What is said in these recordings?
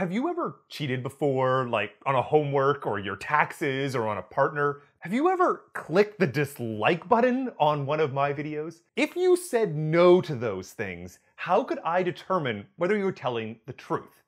Have you ever cheated before, like on a homework or your taxes or on a partner? Have you ever clicked the dislike button on one of my videos? If you said no to those things, how could I determine whether you were telling the truth?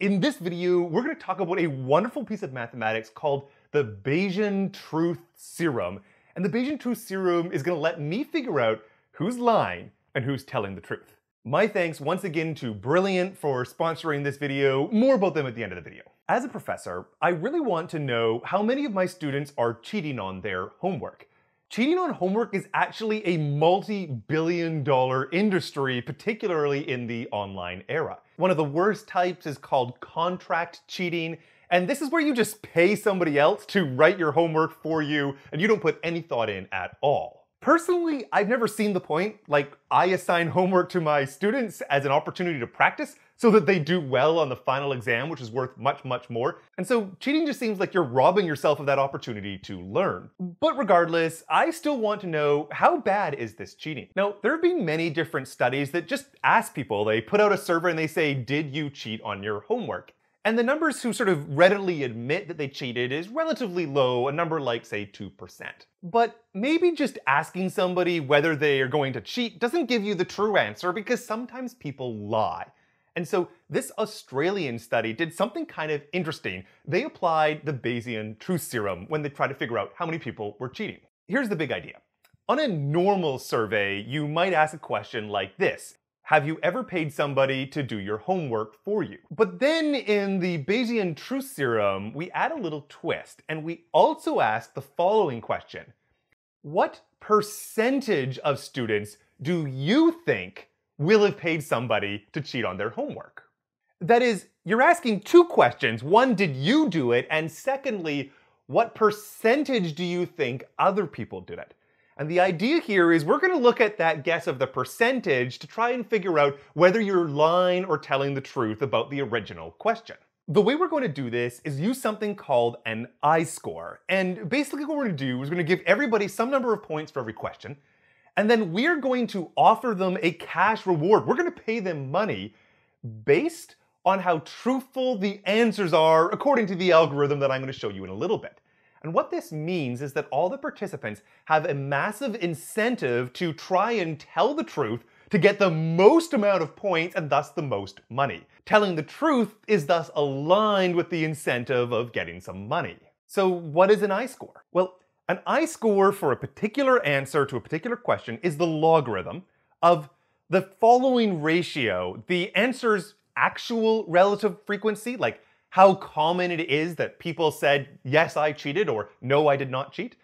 In this video, we're going to talk about a wonderful piece of mathematics called the Bayesian Truth Serum. And the Bayesian Truth Serum is going to let me figure out who's lying and who's telling the truth. My thanks once again to Brilliant for sponsoring this video. More about them at the end of the video. As a professor, I really want to know how many of my students are cheating on their homework. Cheating on homework is actually a multi-billion-dollar industry, particularly in the online era. One of the worst types is called contract cheating, and this is where you just pay somebody else to write your homework for you, and you don't put any thought in at all. Personally, I've never seen the point. Like, I assign homework to my students as an opportunity to practice so that they do well on the final exam, which is worth much, much more. And so cheating just seems like you're robbing yourself of that opportunity to learn. But regardless, I still want to know, how bad is this cheating? Now, there have been many different studies that just ask people, they put out a survey and they say, did you cheat on your homework? And the numbers who sort of readily admit that they cheated is relatively low, a number like, say, 2%. But maybe just asking somebody whether they are going to cheat doesn't give you the true answer, because sometimes people lie. And so this Australian study did something kind of interesting. They applied the Bayesian Truth Serum when they tried to figure out how many people were cheating. Here's the big idea. On a normal survey, you might ask a question like this. Have you ever paid somebody to do your homework for you? But then in the Bayesian Truth Serum, we add a little twist, and we also ask the following question. What percentage of students do you think will have paid somebody to cheat on their homework? That is, you're asking two questions. One, did you do it? And secondly, what percentage do you think other people did it? And the idea here is we're going to look at that guess of the percentage to try and figure out whether you're lying or telling the truth about the original question. The way we're going to do this is use something called an iScore. And basically what we're going to do is we're going to give everybody some number of points for every question. And then we're going to offer them a cash reward. We're going to pay them money based on how truthful the answers are according to the algorithm that I'm going to show you in a little bit. And what this means is that all the participants have a massive incentive to try and tell the truth to get the most amount of points and thus the most money. Telling the truth is thus aligned with the incentive of getting some money. So what is an iScore? Well, an iScore for a particular answer to a particular question is the logarithm of the following ratio: the answer's actual relative frequency, like how common it is that people said, yes, I cheated, or no, I did not cheat,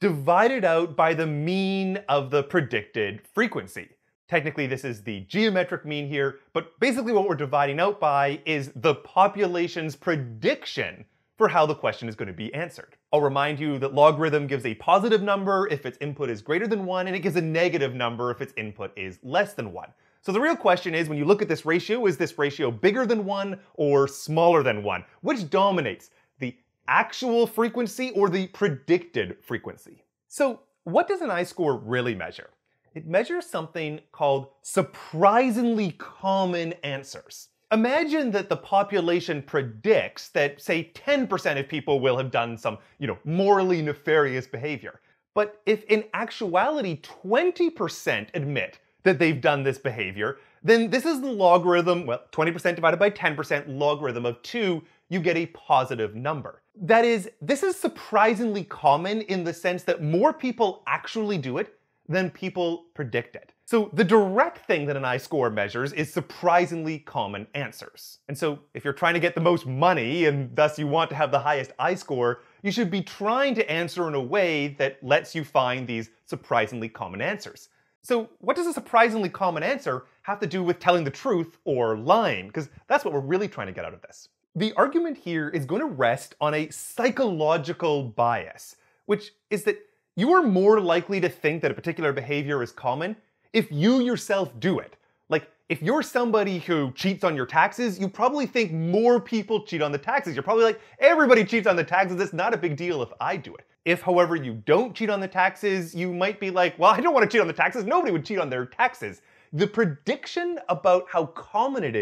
divided out by the mean of the predicted frequency. Technically, this is the geometric mean here, but basically what we're dividing out by is the population's prediction for how the question is going to be answered. I'll remind you that logarithm gives a positive number if its input is greater than 1, and it gives a negative number if its input is less than 1. So the real question is, when you look at this ratio, is this ratio bigger than 1 or smaller than 1? Which dominates, the actual frequency or the predicted frequency? So what does an iScore really measure? It measures something called surprisingly common answers. Imagine that the population predicts that, say, 10% of people will have done some, morally nefarious behavior. But if in actuality 20% admit that they've done this behavior, then this is the logarithm, well, 20% divided by 10%, logarithm of 2, you get a positive number. That is, this is surprisingly common in the sense that more people actually do it than people predict it. So the direct thing that an iScore measures is surprisingly common answers. And so if you're trying to get the most money and thus you want to have the highest iScore, you should be trying to answer in a way that lets you find these surprisingly common answers. So what does a surprisingly common answer have to do with telling the truth or lying? Because that's what we're really trying to get out of this. The argument here is going to rest on a psychological bias, which is that you are more likely to think that a particular behavior is common if you yourself do it. Like, if you're somebody who cheats on your taxes, you probably think more people cheat on the taxes. You're probably like, everybody cheats on the taxes, it's not a big deal if I do it. If, however, you don't cheat on the taxes, you might be like, well, I don't want to cheat on the taxes. Nobody would cheat on their taxes. The prediction about how common it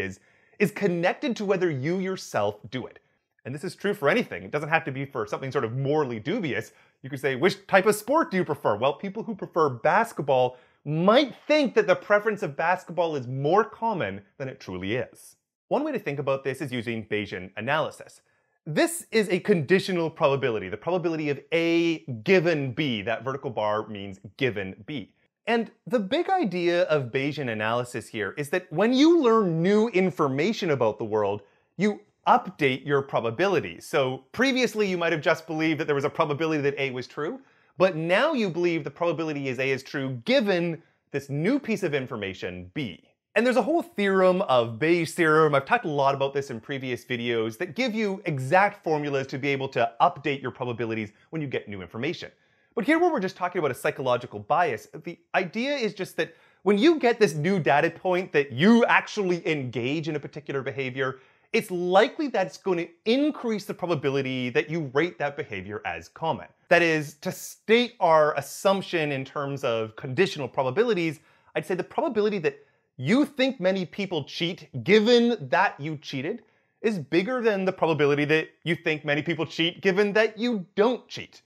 is connected to whether you yourself do it. And this is true for anything. It doesn't have to be for something sort of morally dubious. You could say, which type of sport do you prefer? Well, people who prefer basketball might think that the preference of basketball is more common than it truly is. One way to think about this is using Bayesian analysis. This is a conditional probability, the probability of A given B. That vertical bar means given B. And the big idea of Bayesian analysis here is that when you learn new information about the world, you update your probability. So previously you might have just believed that there was a probability that A was true, but now you believe the probability is A is true given this new piece of information, B. And there's a whole theorem of Bayes' theorem, I've talked a lot about this in previous videos, that give you exact formulas to be able to update your probabilities when you get new information. But here where we're just talking about a psychological bias, the idea is just that when you get this new data point that you actually engage in a particular behavior, it's likely that it's going to increase the probability that you rate that behavior as common. That is, to state our assumption in terms of conditional probabilities, I'd say the probability that you think many people cheat, given that you cheated, is bigger than the probability that you think many people cheat, given that you don't cheat.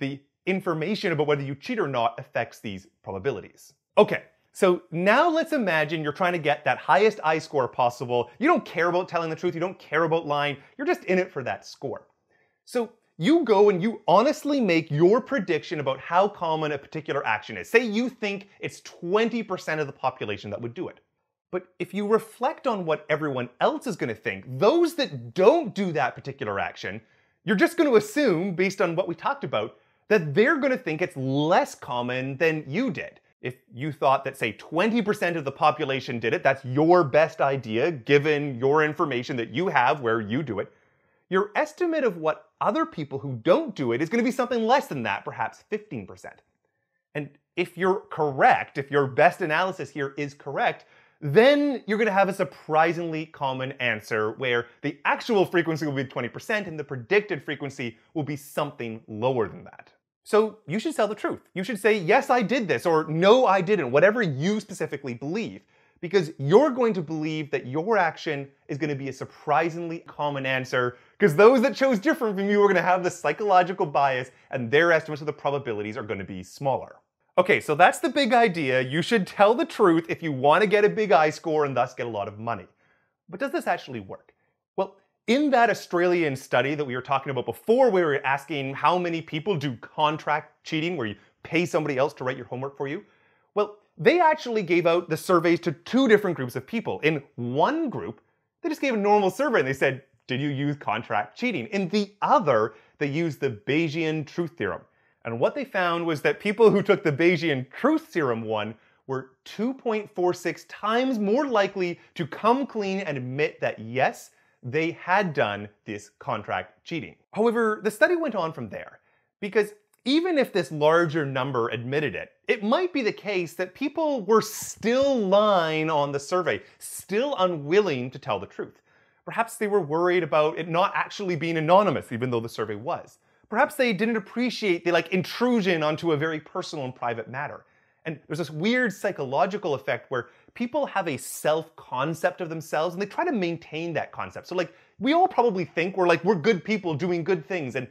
The information about whether you cheat or not affects these probabilities. Okay, so now let's imagine you're trying to get that highest iScore possible. You don't care about telling the truth, you don't care about lying, you're just in it for that score. So you go and you honestly make your prediction about how common a particular action is. Say you think it's 20% of the population that would do it. But if you reflect on what everyone else is going to think, those that don't do that particular action, you're just going to assume, based on what we talked about, that they're going to think it's less common than you did. If you thought that, say, 20% of the population did it, that's your best idea, given your information that you have where you do it, your estimate of what other people who don't do it is going to be something less than that, perhaps 15%. And if you're correct, if your best analysis here is correct, then you're going to have a surprisingly common answer where the actual frequency will be 20% and the predicted frequency will be something lower than that. So you should tell the truth. You should say, yes, I did this, or no, I didn't, whatever you specifically believe, because you're going to believe that your action is going to be a surprisingly common answer, because those that chose different from you are going to have the psychological bias, and their estimates of the probabilities are going to be smaller. Okay, so that's the big idea. You should tell the truth if you want to get a big iScore and thus get a lot of money. But does this actually work? Well, in that Australian study that we were talking about before, where we were asking how many people do contract cheating, where you pay somebody else to write your homework for you, well, they actually gave out the surveys to two different groups of people. In one group, they just gave a normal survey and they said, did you use contract cheating? In the other, they used the Bayesian Truth Theorem. And what they found was that people who took the Bayesian Truth Serum one were 2.46 times more likely to come clean and admit that, yes, they had done this contract cheating. However, the study went on from there, because even if this larger number admitted it, it might be the case that people were still lying on the survey, still unwilling to tell the truth. Perhaps they were worried about it not actually being anonymous, even though the survey was. Perhaps they didn't appreciate the intrusion onto a very personal and private matter. And there's this weird psychological effect where people have a self-concept of themselves and they try to maintain that concept. So we all probably think we're good people doing good things, and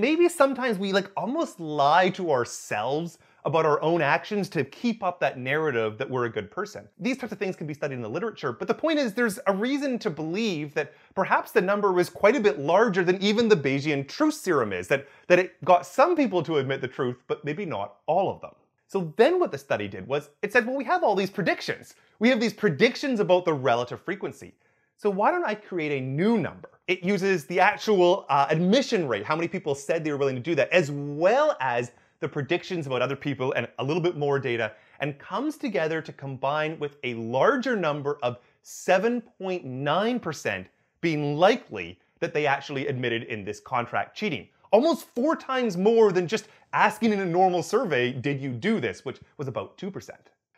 maybe sometimes we almost lie to ourselves about our own actions to keep up that narrative that we're a good person. These types of things can be studied in the literature, but the point is there's a reason to believe that perhaps the number was quite a bit larger than even the Bayesian Truth Serum is, that it got some people to admit the truth, but maybe not all of them. So then what the study did was, it said, well, we have all these predictions. We have these predictions about the relative frequency. So why don't I create a new number? It uses the actual admission rate, how many people said they were willing to do that, as well as the predictions about other people and a little bit more data, and comes together to combine with a larger number of 7.9% being likely that they actually admitted in this contract cheating. Almost 4 times more than just asking in a normal survey, did you do this, which was about 2%.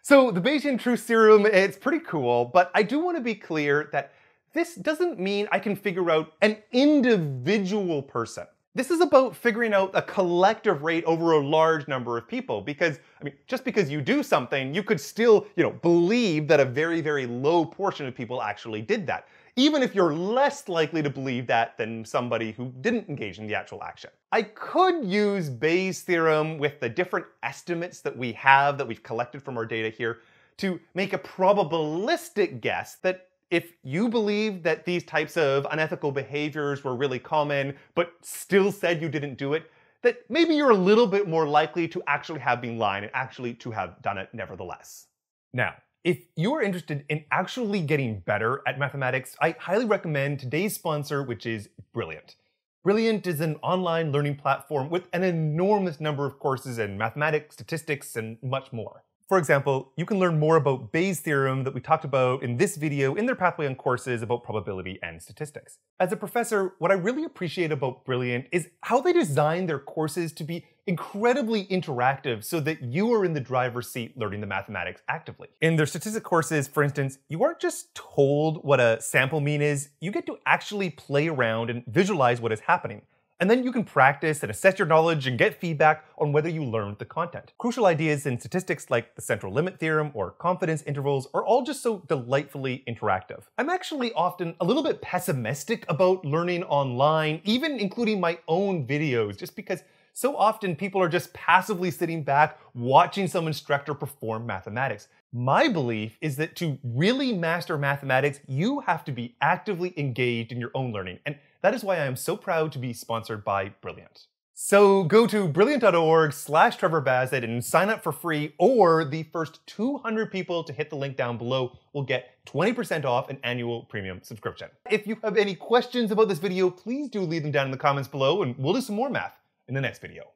So the Bayesian Truth Serum, it's pretty cool, but I do want to be clear that this doesn't mean I can figure out an individual person. This is about figuring out a collective rate over a large number of people, because, I mean, just because you do something, you could still, believe that a very, very low portion of people actually did that. even if you're less likely to believe that than somebody who didn't engage in the actual action. I could use Bayes' theorem with the different estimates that we have, that we've collected from our data here, to make a probabilistic guess that if you believed that these types of unethical behaviors were really common, but still said you didn't do it, that maybe you're a little bit more likely to actually have been lying and actually to have done it nevertheless. Now, if you are interested in actually getting better at mathematics, I highly recommend today's sponsor, which is Brilliant. Brilliant is an online learning platform with an enormous number of courses in mathematics, statistics, and much more. For example, you can learn more about Bayes' theorem that we talked about in this video in their Pathway on courses about probability and statistics. As a professor, what I really appreciate about Brilliant is how they design their courses to be incredibly interactive so that you are in the driver's seat learning the mathematics actively. In their statistics courses, for instance, you aren't just told what a sample mean is, you get to actually play around and visualize what is happening. And then you can practice and assess your knowledge and get feedback on whether you learned the content. Crucial ideas in statistics like the central limit theorem or confidence intervals are all just so delightfully interactive. I'm actually often a little bit pessimistic about learning online, even including my own videos, just because so often people are just passively sitting back watching some instructor perform mathematics. My belief is that to really master mathematics, you have to be actively engaged in your own learning. And that is why I am so proud to be sponsored by Brilliant. So go to brilliant.org/Trevor Bazett and sign up for free, or the first 200 people to hit the link down below will get 20% off an annual premium subscription. If you have any questions about this video, please do leave them down in the comments below and we'll do some more math in the next video.